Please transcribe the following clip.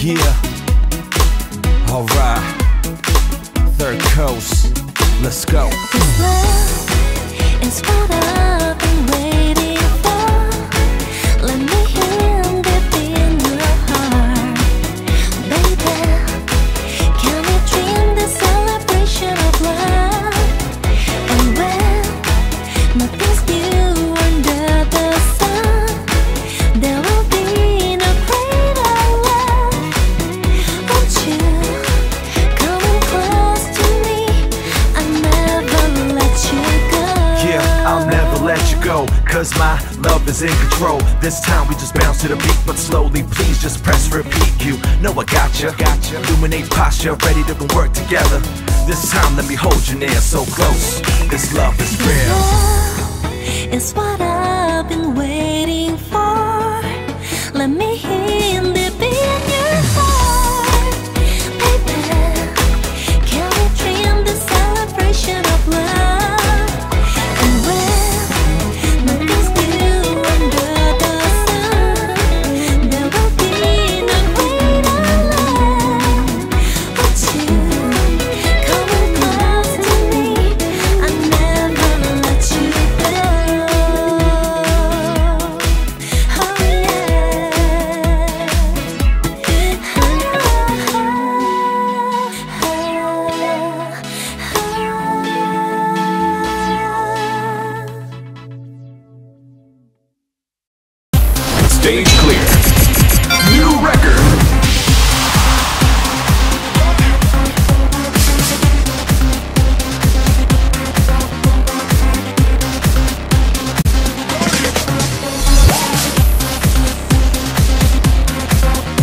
Yeah, alright, Third Coast, let's go. This love is what I've been waiting for. Let me in within your heart. Baby, can we dream the celebration of love? And when my things do under the sun, there will be go, cause my love is in control. This time we just bounce to the beat, but slowly, please just press repeat. You know I gotcha. Illuminate posture, ready to work together. This time let me hold you near, so close. This love is real. Love is what I've been waiting for. Let me hear the beat. Stage clear. New record.